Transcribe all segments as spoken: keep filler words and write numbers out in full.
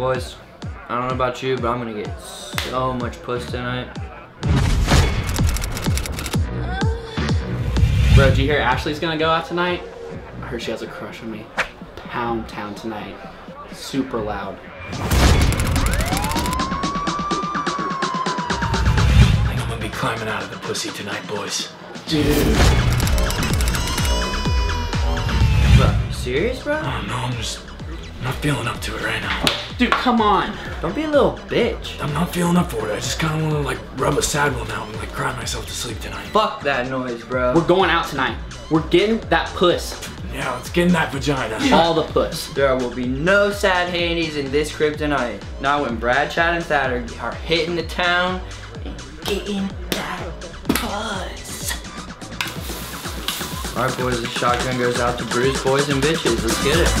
Boys, I don't know about you, but I'm gonna get so much puss tonight. Bro, did you hear Ashley's gonna go out tonight? I heard she has a crush on me. Pound town tonight. Super loud. I think I'm gonna be climbing out of the pussy tonight, boys. Dude. Bro, you serious, bro? Oh, no, I'm just not feeling up to it right now. Dude, come on. Don't be a little bitch. I'm not feeling up for it. I just kind of want to like rub a sad one out and like cry myself to sleep tonight. Fuck that noise, bro. We're going out tonight. We're getting that puss. Yeah, let's get in that vagina. All the puss. There will be no sad handies in this crib tonight. Not when Brad, Chad, and Thad are, are hitting the town and getting that puss. Alright boys, the shotgun goes out to bruised boys and bitches. Let's get it.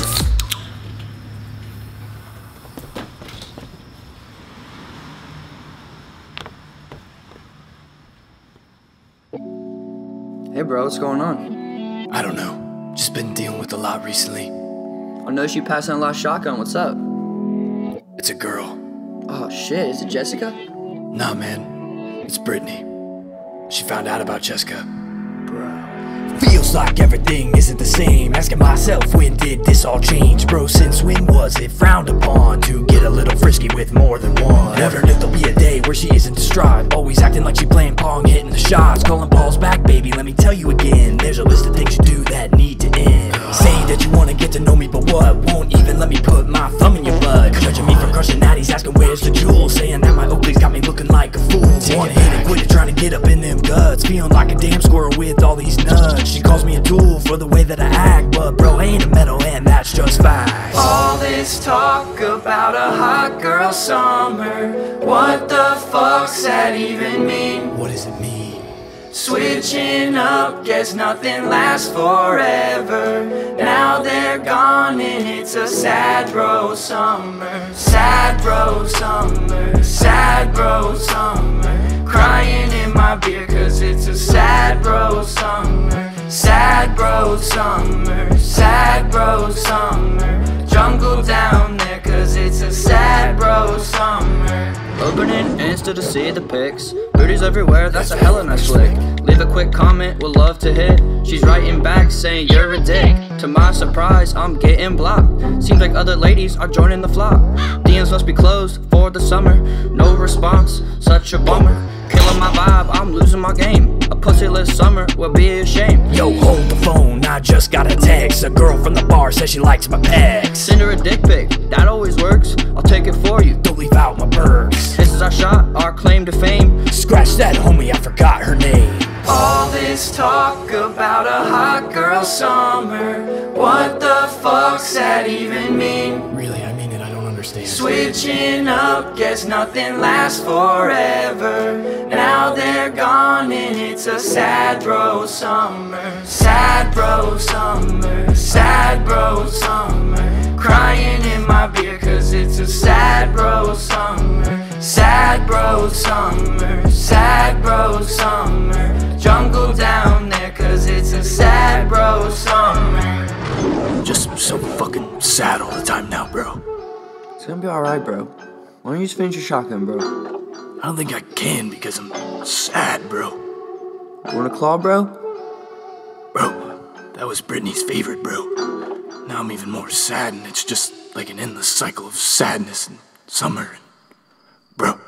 Hey bro, what's going on? I don't know. Just been dealing with a lot recently. I noticed you passing a lot of shotgun. What's up? It's a girl. Oh shit, is it Jessica? Nah man, it's Brittany. She found out about Jessica. Bro. Feels like everything isn't the same. Asking myself, when did this all change? Bro, since when was it frowned upon to get a little frisky with more than one? Never knew there'll be a day where she isn't distraught. Always acting like she playing pong, hitting the shots, calling balls back, baby. Let me tell you again, there's a list of things you do that need to end. Say that you wanna get to know me, but what? Won't even let me put my thumb in your blood. Judging me for crushing natties, asking where's the jewel, saying that my Oakley's got me looking like a fool. One hit and quit it, trying to get up in them guts, feeling like a damn squirrel with all these nuts. She calls me a tool for the way that I act, but bro, I ain't a metal and that's just facts. All this talk about a hot girl summer, what the fuck's that even mean? What does it mean? Switching up, guess nothing lasts forever. Now they're gone and it's a sad bro summer. Sad bro summer, sad bro summer. Crying in my beer cause it's a sad bro summer. Sad bro summer, sad bro summer. Jungle down there cause it's a sad bro summer. Opening Insta to see the pics. Booties everywhere, that's a hella nice flick. Leave a quick comment, would love to hit. She's writing back saying you're a dick. To my surprise, I'm getting blocked. Seems like other ladies are joining the flock. D Ms must be closed for the summer. No response, such a bummer. Killing my vibe, I'm losing my game. A pussyless summer would be a shame. Yo, hold the phone, I just got a text. A girl from the bar says she likes my pecs. Send her a dick pic, that always works. I'll take it for you, don't leave out my perks. This is our shot, our claim to fame. Scratch that, homie, I forgot her name. All this talk about a hot girl summer, what the fuck's that even mean? Really, I mean it, I don't understand. Switching up, guess nothing lasts forever. Now they're gone and it's a sad bro summer. Sad bro summer, sad bro summer. Crying in my beer cause it's a sad bro summer. Sad bro summer, sad bro summer. Jungle down there cause it's a sad bro summer. Just so fucking sad all the time now, bro. It's gonna be alright, bro. Why don't you just finish your shotgun, bro? I don't think I can because I'm sad, bro. You wanna claw, bro? Bro, that was Brittany's favorite, bro. Now I'm even more sad and it's just like an endless cycle of sadness and summer. Bro.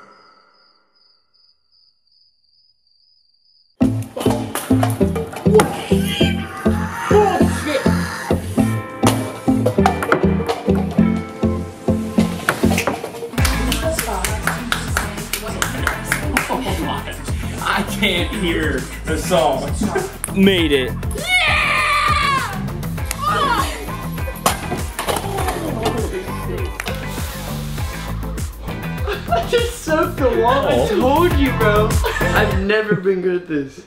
I can't hear the song. Made it. I just soaked the wall. I told you, bro. I've never been good at this.